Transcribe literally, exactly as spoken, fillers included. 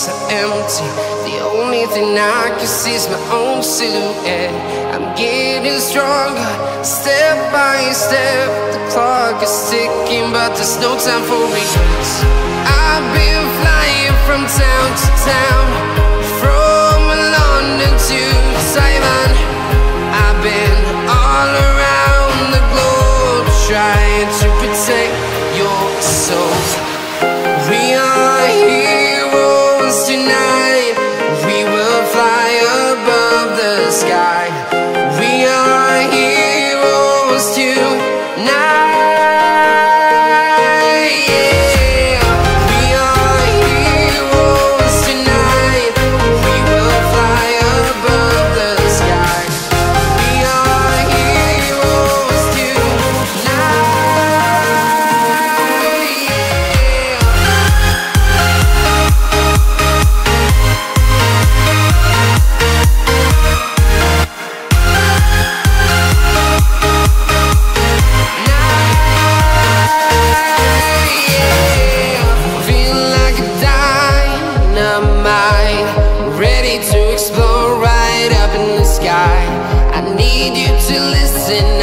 streets are empty. The only thing I can see is my own silhouette. I'm getting stronger, step by step. The clock is ticking, but there's no time for me. I've been flying from town to town, from London to Taiwan. I've been all around the globe, trying to protect your soul. We are heroes tonight. We will fly above the sky. We are heroes tonight. Yeah. We are heroes tonight. We will fly above the sky. We are heroes tonight. Yeah. Ready to explore right up in the sky. I need you to listen.